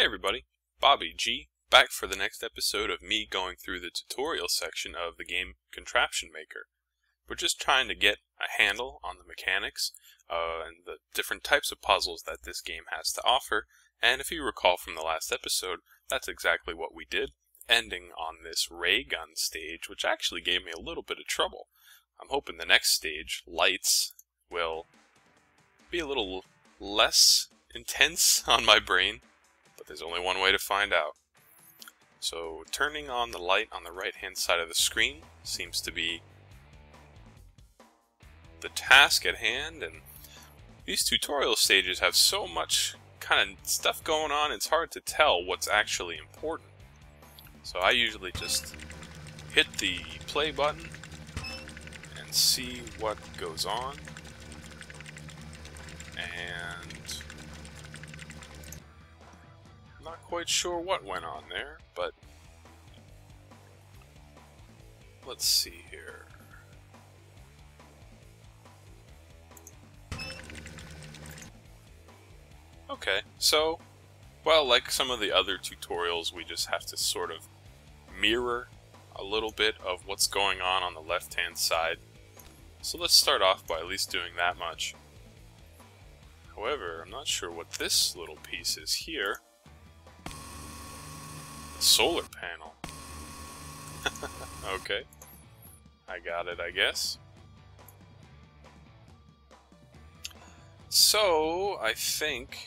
Hey everybody, Bobby G, back for the next episode of me going through the tutorial section of the game Contraption Maker. We're just trying to get a handle on the mechanics and the different types of puzzles that this game has to offer, and if you recall from the last episode, that's exactly what we did, ending on this ray gun stage, which actually gave me a little bit of trouble. I'm hoping the next stage, lights, will be a little less intense on my brain. But there's only one way to find out. So turning on the light on the right hand side of the screen seems to be the task at hand, and these tutorial stages have so much kind of stuff going on it's hard to tell what's actually important. So I usually just hit the play button and see what goes on, and not quite sure what went on there, but let's see here. Okay, so, well, like some of the other tutorials, we just have to sort of mirror a little bit of what's going on the left-hand side. So let's start off by at least doing that much. However, I'm not sure what this little piece is here. Solar panel. Okay. I got it, I guess. So, I think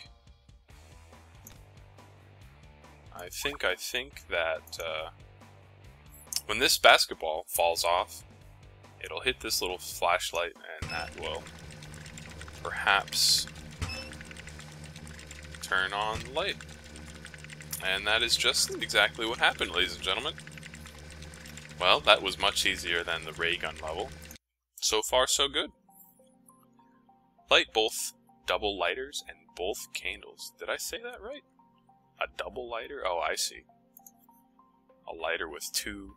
that when this basketball falls off, it'll hit this little flashlight, and that will perhaps turn on the light. And that is just exactly what happened, ladies and gentlemen. Well, that was much easier than the ray gun level. So far, so good. Light both double lighters and both candles. Did I say that right? A double lighter? Oh, I see. A lighter with two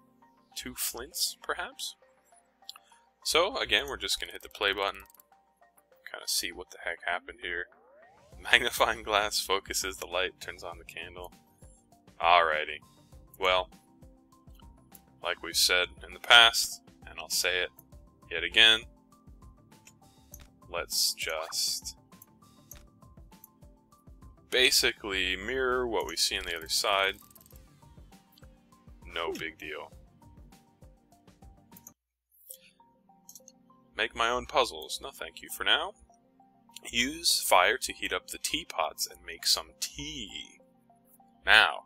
flints, perhaps? So, again, we're just going to hit the play button. Kind of see what the heck happened here. Magnifying glass focuses the light, turns on the candle. Alrighty. Well, like we've said in the past, and I'll say it yet again, let's just basically mirror what we see on the other side. No big deal. Make my own puzzles. No thank you for now. Use fire to heat up the teapots and make some tea. Now,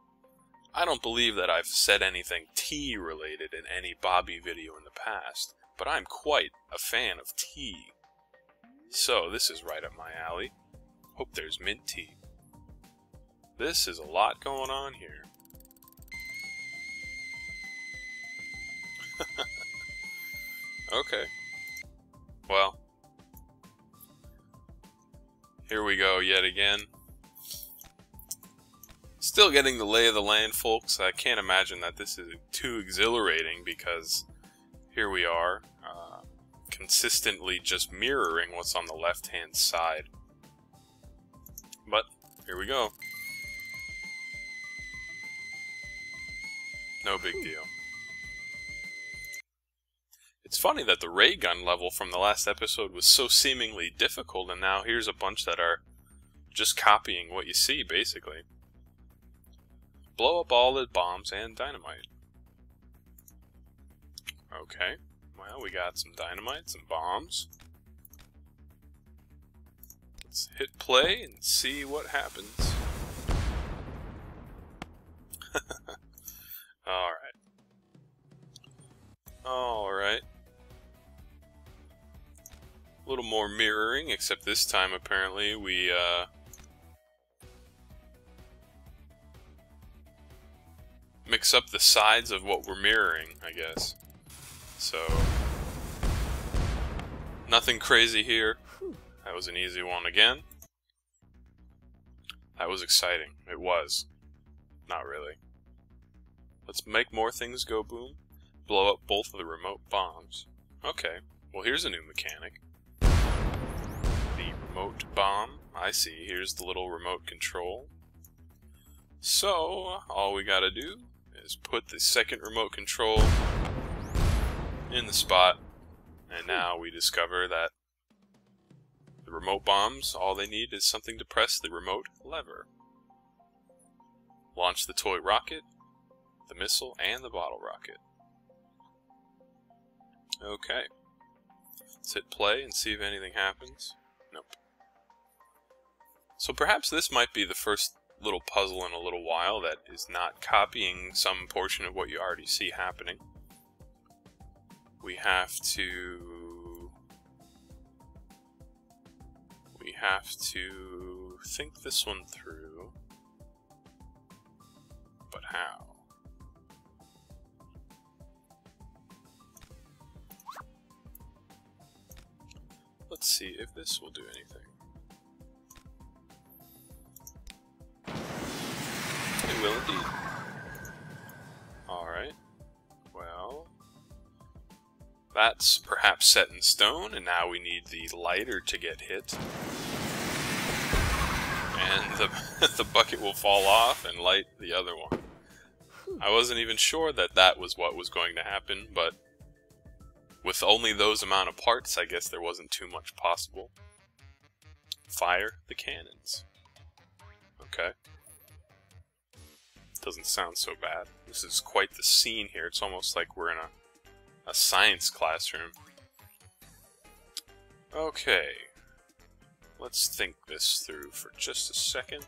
I don't believe that I've said anything tea related in any Bobby video in the past, but I'm quite a fan of tea. So this is right up my alley. Hope there's mint tea. This is a lot going on here. Okay. Well, here we go yet again. Still getting the lay of the land, folks. I can't imagine that this is too exhilarating, because here we are, consistently just mirroring what's on the left-hand side. But here we go. No big deal. It's funny that the ray gun level from the last episode was so seemingly difficult, and now here's a bunch that are just copying what you see, basically. Blow up all the bombs and dynamite. Okay, well, we got some dynamite, some bombs. Let's hit play and see what happens. Alright. A little more mirroring, except this time apparently we mix up the sides of what we're mirroring, I guess. So nothing crazy here. That was an easy one again. That was exciting. It was. Not really. Let's make more things go boom. Blow up both of the remote bombs. Okay, well here's a new mechanic. Remote bomb. I see. Here's the little remote control. So all we gotta do is put the second remote control in the spot, and now we discover that the remote bombs, all they need is something to press the remote lever. Launch the toy rocket, the missile, and the bottle rocket. Okay. Let's hit play and see if anything happens. Nope. So perhaps this might be the first little puzzle in a little while that is not copying some portion of what you already see happening. We have to think this one through. But how? Let's see if this will do anything. It will indeed. Alright. Well, that's perhaps set in stone, and now we need the lighter to get hit. And the bucket will fall off and light the other one. I wasn't even sure that that was what was going to happen, but with only those amount of parts, I guess there wasn't too much possible. Fire the cannons. Okay. Doesn't sound so bad. This is quite the scene here. It's almost like we're in a science classroom. Okay. Let's think this through for just a second.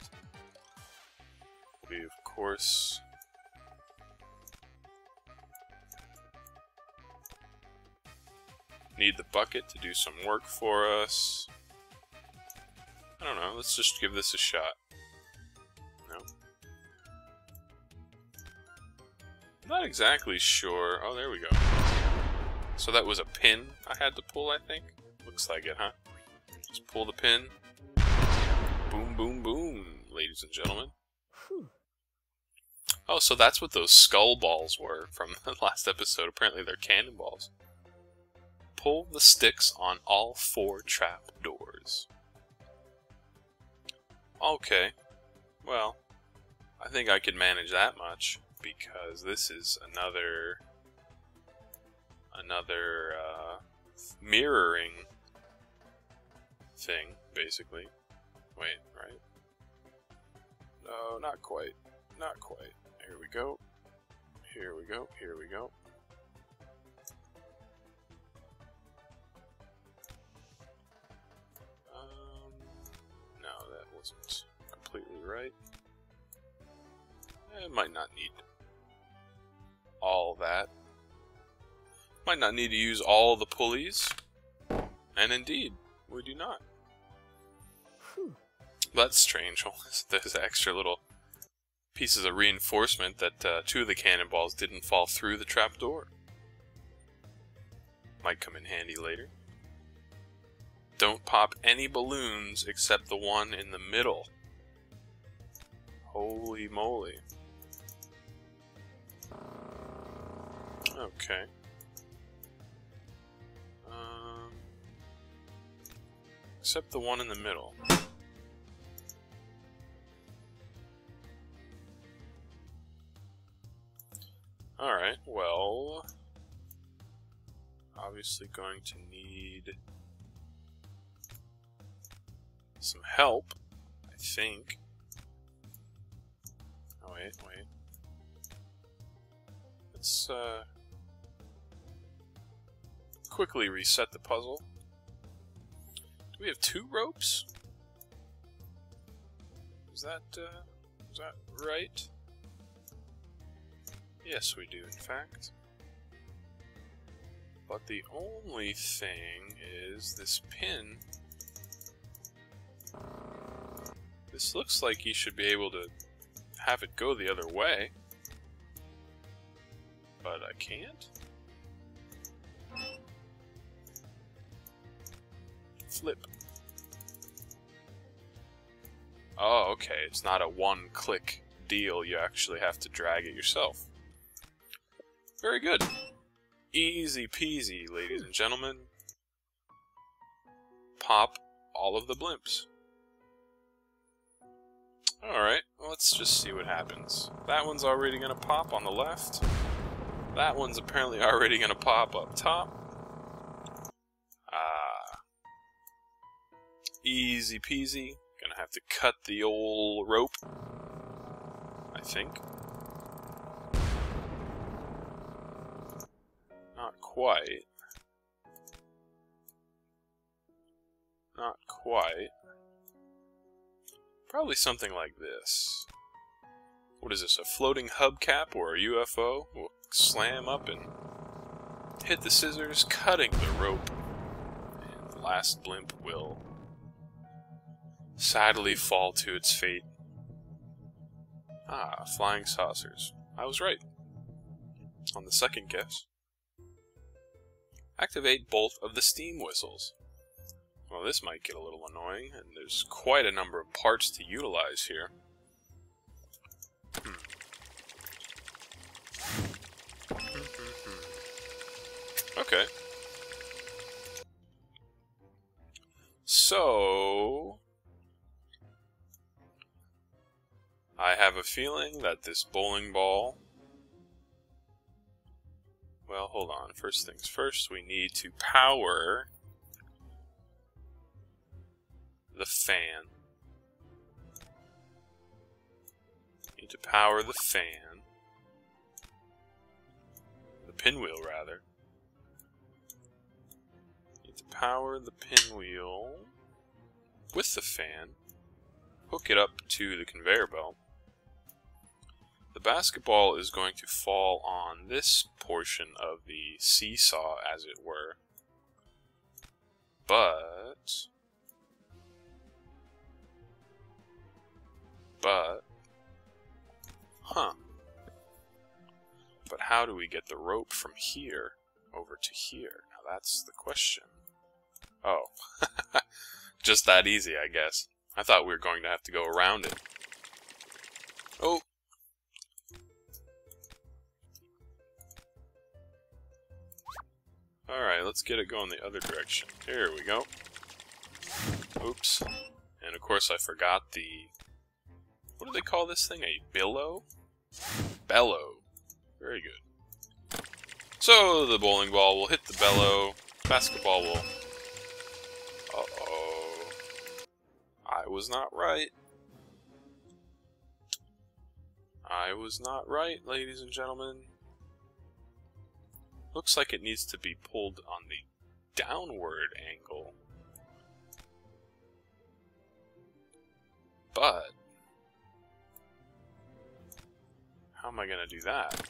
We, of course, need the bucket to do some work for us. I don't know, let's just give this a shot. No. Not exactly sure. Oh, there we go. So that was a pin I had to pull, I think. Looks like it, huh? Just pull the pin. Boom, boom, boom, ladies and gentlemen. Oh, so that's what those skull balls were from the last episode. Apparently they're cannonballs. Pull the sticks on all four trap doors. Okay, well, I think I could manage that much, because this is another mirroring thing, basically. Wait, right? No, not quite. Not quite. Here we go. Here we go. Here we go. Wasn't completely right. I might not need all that. Might not need to use all the pulleys. And indeed, we do not. Whew. That's strange. There's extra little pieces of reinforcement that two of the cannonballs didn't fall through the trapdoor. Might come in handy later. Don't pop any balloons except the one in the middle. Holy moly. Okay. Except the one in the middle. Alright, well, obviously going to need some help, I think. Oh, wait. Let's quickly reset the puzzle. Do we have two ropes? Is that right? Yes, we do, in fact. But the only thing is this pin. This looks like you should be able to have it go the other way, but I can't. Flip. Oh, okay, it's not a one-click deal. You actually have to drag it yourself. Very good. Easy peasy, ladies and gentlemen. Pop all of the blimps. Alright, well, let's Let's just see what happens. That one's already gonna pop on the left. That one's apparently already gonna pop up top. Easy peasy. Gonna have to cut the old rope, I think. Not quite. Not quite. Probably something like this. What is this, a floating hubcap or a UFO? We'll slam up and hit the scissors, cutting the rope. And the last blimp will sadly fall to its fate. Ah, flying saucers. I was right on the second guess. Activate both of the steam whistles. Well, this might get a little annoying, and there's quite a number of parts to utilize here. Okay. So I have a feeling that this bowling ball... Well, hold on. First things first, we need to power the fan. Need to power the fan. The pinwheel, rather. Need to power the pinwheel with the fan. Hook it up to the conveyor belt. The basketball is going to fall on this portion of the seesaw, as it were. But how do we get the rope from here over to here? Now that's the question. Oh. Just that easy, I guess. I thought we were going to have to go around it. Oh! Alright, let's get it going the other direction. Here we go. Oops. And of course I forgot the... What do they call this thing? A billow? Bellow. Very good. So the bowling ball will hit the bellow. Basketball will... Uh-oh. I was not right. I was not right, ladies and gentlemen. Looks like it needs to be pulled on the downward angle. But how am I going to do that?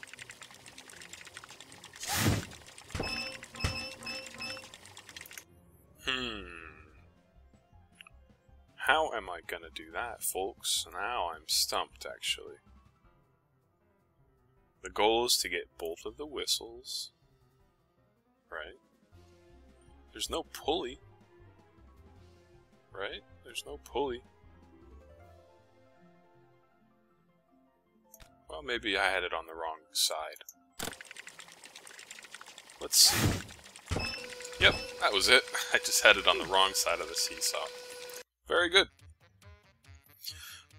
How am I going to do that, folks? Now I'm stumped, actually. The goal is to get both of the whistles, right? There's no pulley, right? There's no pulley. Well, maybe I had it on the wrong side. Let's see. Yep, that was it. I just had it on the wrong side of the seesaw. Very good.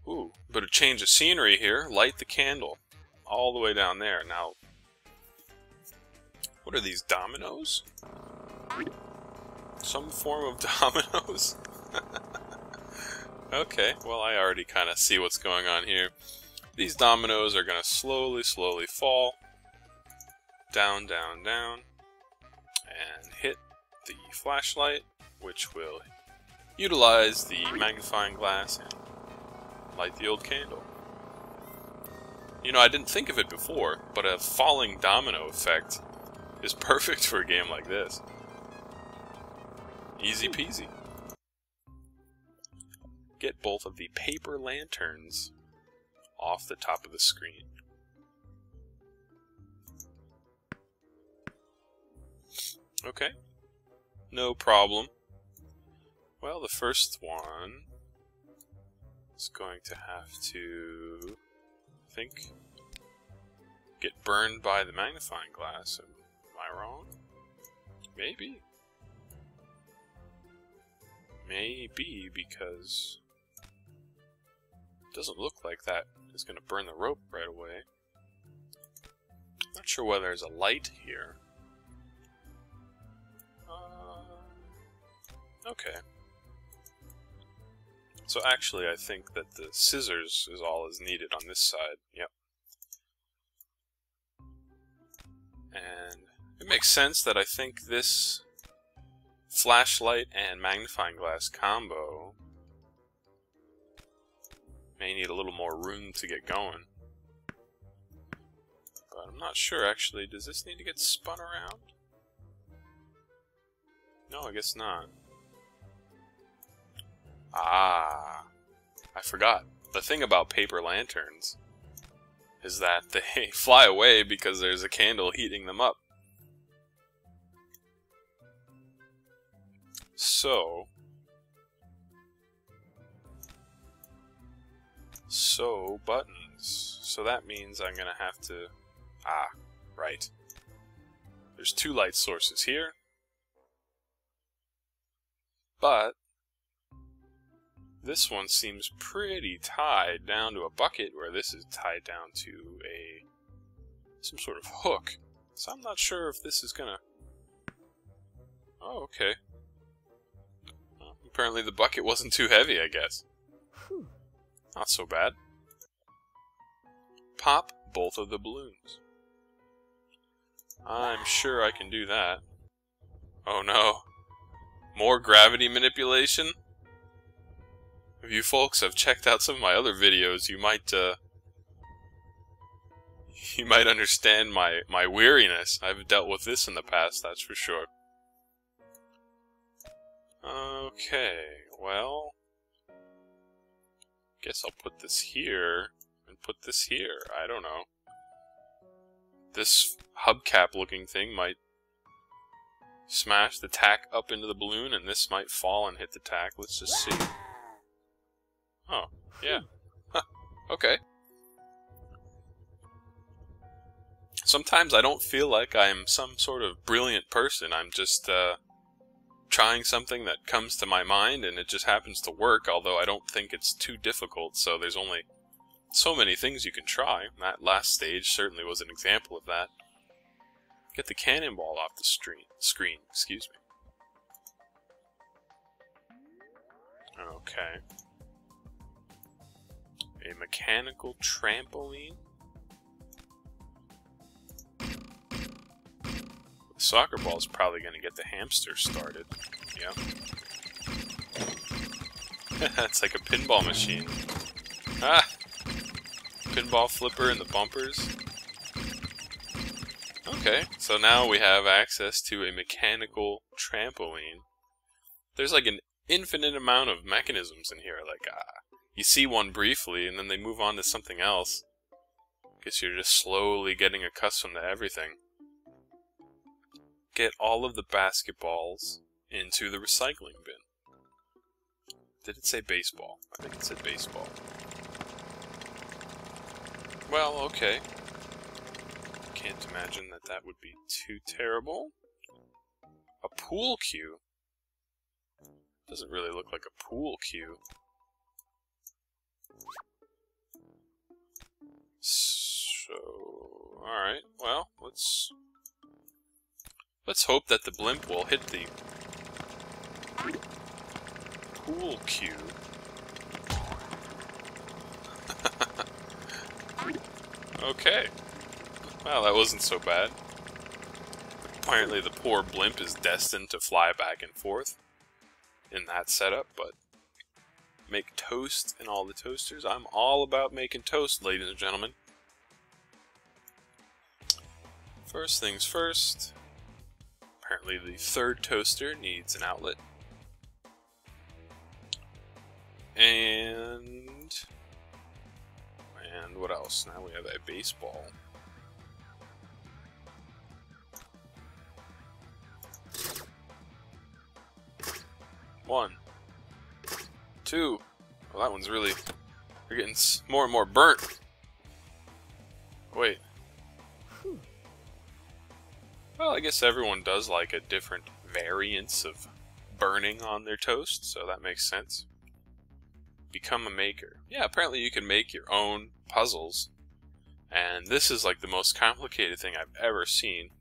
Ooh, but a change of scenery here. Light the candle all the way down there. Now, what are these, dominoes? Some form of dominoes? Okay, well, I already kind of see what's going on here. These dominoes are going to slowly, slowly fall down, down, down, and hit the flashlight, which will utilize the magnifying glass and light the old candle. You know, I didn't think of it before, but a falling domino effect is perfect for a game like this. Easy peasy. Get both of the paper lanterns off the top of the screen. Okay. No problem. Well, the first one is going to have to, I think, get burned by the magnifying glass. Am I wrong? Maybe. Maybe because Doesn't look like that is going to burn the rope right away. Not sure why there's a light here. Okay. So actually I think that the scissors is all is needed on this side. Yep. And it makes sense that I think this flashlight and magnifying glass combo may need a little more room to get going. But I'm not sure actually, does this need to get spun around? No, I guess not. Ah, I forgot. The thing about paper lanterns is that they fly away because there's a candle heating them up. So buttons. So that means I'm gonna have to... Ah, right. There's two light sources here. But this one seems pretty tied down to a bucket, where this is tied down to a some sort of hook. So I'm not sure if this is gonna... Oh, okay. Well, apparently the bucket wasn't too heavy, I guess. Whew. Not so bad. Pop both of the balloons. I'm sure I can do that. Oh no. More gravity manipulation? If you folks have checked out some of my other videos, you might understand my weariness. I've dealt with this in the past, that's for sure. Okay, well, guess I'll put this here and put this here. I don't know. This hubcap-looking thing might smash the tack up into the balloon, and this might fall and hit the tack. Let's just see. Oh, yeah. Okay. Sometimes I don't feel like I'm some sort of brilliant person. I'm just trying something that comes to my mind and it just happens to work, although I don't think it's too difficult, so there's only so many things you can try. That last stage certainly was an example of that. Get the cannonball off the screen, excuse me. Okay. A mechanical trampoline? The soccer ball is probably going to get the hamster started. Yep. It's like a pinball machine. Ah! Pinball flipper and the bumpers. Okay, so now we have access to a mechanical trampoline. There's like an infinite amount of mechanisms in here, like, you see one briefly, and then they move on to something else. Guess you're just slowly getting accustomed to everything. Get all of the basketballs into the recycling bin. Did it say baseball? I think it said baseball. Well, okay. Can't imagine that that would be too terrible. A pool cue? Doesn't really look like a pool cue. So, alright, well, let's hope that the blimp will hit the pool cue. Okay. Well, that wasn't so bad. Apparently the poor blimp is destined to fly back and forth in that setup, but make toast in all the toasters. I'm all about making toast, ladies and gentlemen. First things first. Apparently the third toaster needs an outlet. And what else? Now we have a baseball. One. Two. Well, that one's really... You're getting more and more burnt. Wait. Well, I guess everyone does like a different variance of burning on their toast, so that makes sense. Become a maker. Yeah, apparently you can make your own puzzles. And this is like the most complicated thing I've ever seen.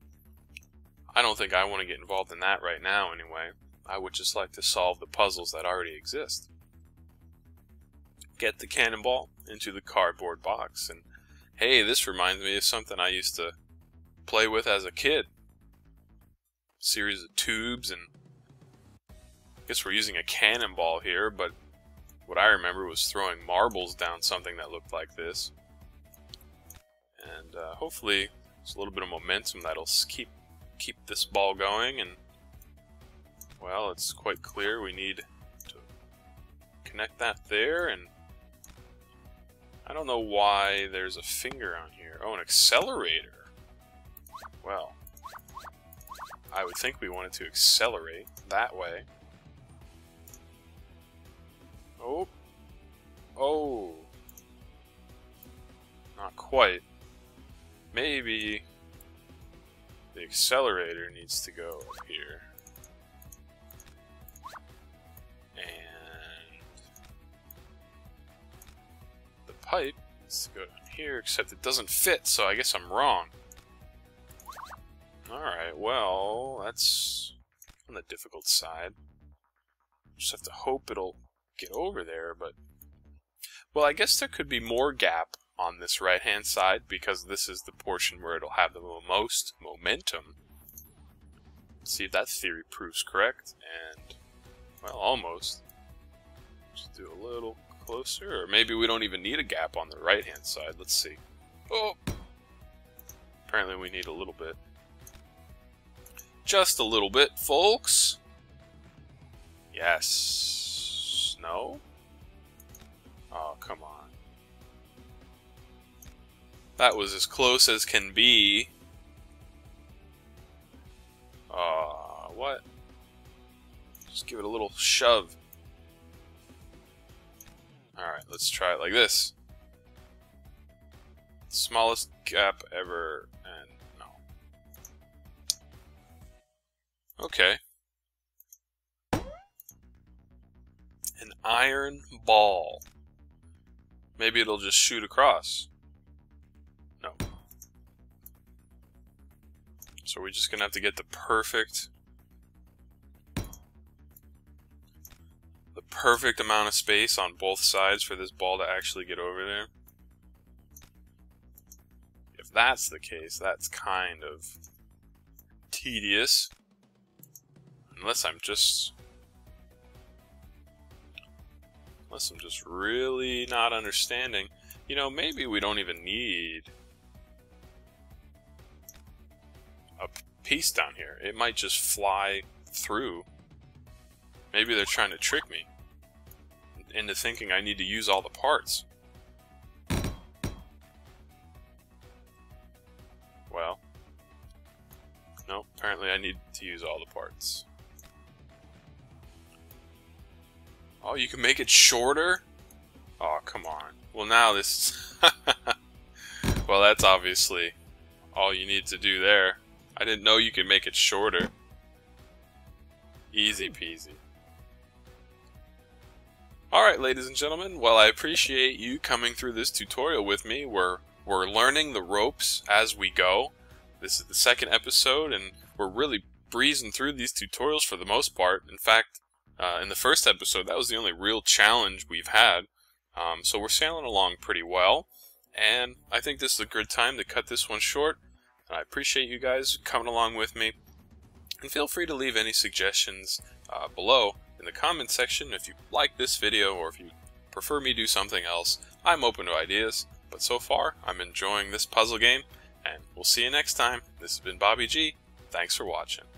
I don't think I want to get involved in that right now anyway. I would just like to solve the puzzles that already exist. Get the cannonball into the cardboard box. And hey, this reminds me of something I used to play with as a kid. A series of tubes, and I guess we're using a cannonball here, but what I remember was throwing marbles down something that looked like this. And hopefully there's a little bit of momentum that'll keep this ball going. And well, it's quite clear we need to connect that there. And I don't know why there's a finger on here. Oh, an accelerator. Well, I would think we wanted to accelerate that way. Oh. Oh. Not quite. Maybe the accelerator needs to go up here. And the pipe needs to go down here, except it doesn't fit, so I guess I'm wrong. Alright, well, that's on the difficult side. Just have to hope it'll get over there, but... Well, I guess there could be more gap on this right-hand side, because this is the portion where it'll have the most momentum. Let's see if that theory proves correct, and... well, almost. Just do a little closer, or maybe we don't even need a gap on the right-hand side. Let's see. Oh! Apparently we need a little bit. Just a little bit, folks! Yes. No? Oh, come on. That was as close as can be. What? Just give it a little shove. Alright, let's try it like this. Smallest gap ever, and no. Okay. An iron ball. Maybe it'll just shoot across. No. So we're just gonna have to get the perfect amount of space on both sides for this ball to actually get over there. If that's the case, that's kind of tedious. Unless I'm just... unless I'm just really not understanding. You know, maybe we don't even need a piece down here. It might just fly through. Maybe they're trying to trick me into thinking I need to use all the parts. Well, no, apparently I need to use all the parts. Oh, you can make it shorter? Oh, come on. Well, now this... well, that's obviously all you need to do there. I didn't know you could make it shorter. Easy peasy. Alright, ladies and gentlemen. Well, I appreciate you coming through this tutorial with me. We're learning the ropes as we go. This is the second episode, and we're really breezing through these tutorials for the most part. In fact... in the first episode, that was the only real challenge we've had, so we're sailing along pretty well, and I think this is a good time to cut this one short. I appreciate you guys coming along with me, and feel free to leave any suggestions below in the comment section. If you like this video, or if you prefer me do something else, I'm open to ideas, but so far, I'm enjoying this puzzle game, and we'll see you next time. This has been Bobby G. Thanks for watching.